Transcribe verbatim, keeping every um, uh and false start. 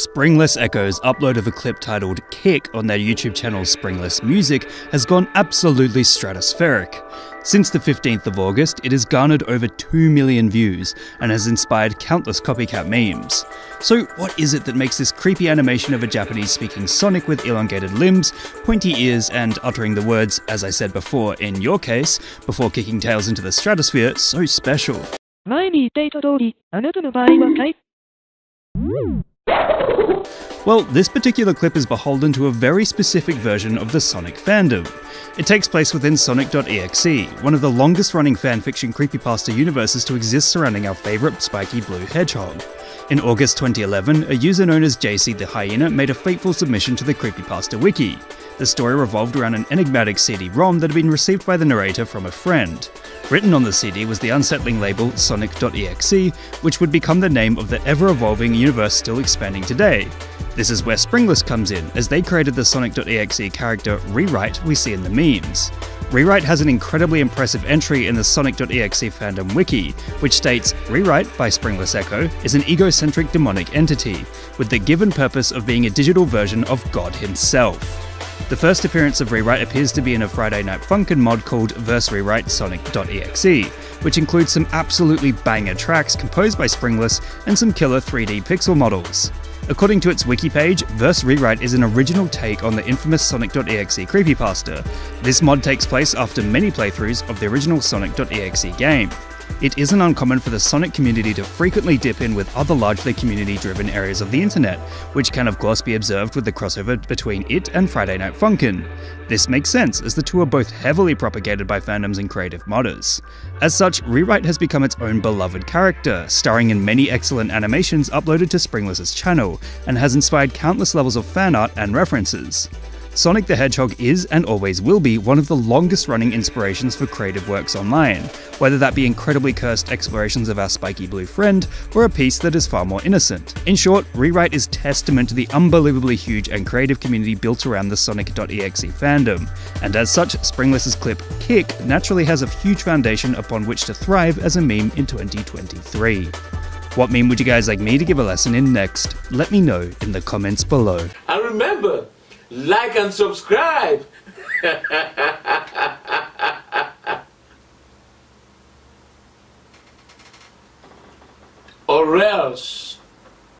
Springless Echo's upload of a clip titled Kick on their YouTube channel Springless Music has gone absolutely stratospheric. Since the fifteenth of August, it has garnered over two million views and has inspired countless copycat memes. So what is it that makes this creepy animation of a Japanese-speaking Sonic with elongated limbs, pointy ears and uttering the words, as I said before in your case, before kicking tails into the stratosphere, so special? Well, this particular clip is beholden to a very specific version of the Sonic fandom. It takes place within Sonic dot E X E, one of the longest-running fanfiction creepypasta universes to exist surrounding our favourite spiky blue hedgehog. In August twenty eleven, a user known as J C the Hyena made a fateful submission to the creepypasta wiki. The story revolved around an enigmatic C D ROM that had been received by the narrator from a friend. Written on the C D was the unsettling label Sonic dot E X E, which would become the name of the ever-evolving universe still expanding today. This is where Springless comes in, as they created the Sonic dot E X E character Rewrite we see in the memes. Rewrite has an incredibly impressive entry in the Sonic dot E X E fandom wiki, which states, Rewrite, by Springless Echo, is an egocentric demonic entity, with the given purpose of being a digital version of God himself. The first appearance of Rewrite appears to be in a Friday Night Funkin' mod called Verse Rewrite Sonic dot E X E, which includes some absolutely banger tracks composed by Springless and some killer three D pixel models. According to its wiki page, Verse Rewrite is an original take on the infamous Sonic dot E X E creepypasta. This mod takes place after many playthroughs of the original Sonic dot E X E game. It isn't uncommon for the Sonic community to frequently dip in with other largely community-driven areas of the internet, which can of course be observed with the crossover between it and Friday Night Funkin'. This makes sense, as the two are both heavily propagated by fandoms and creative modders. As such, Rewrite has become its own beloved character, starring in many excellent animations uploaded to Springless's channel, and has inspired countless levels of fan art and references. Sonic the Hedgehog is, and always will be, one of the longest-running inspirations for creative works online, whether that be incredibly cursed explorations of our spiky blue friend, or a piece that is far more innocent. In short, Rewrite is testament to the unbelievably huge and creative community built around the Sonic dot E X E fandom, and as such, Springless's clip, Kick, naturally has a huge foundation upon which to thrive as a meme in twenty twenty-three. What meme would you guys like me to give a lesson in next? Let me know in the comments below. I remember! Like and subscribe! Or else...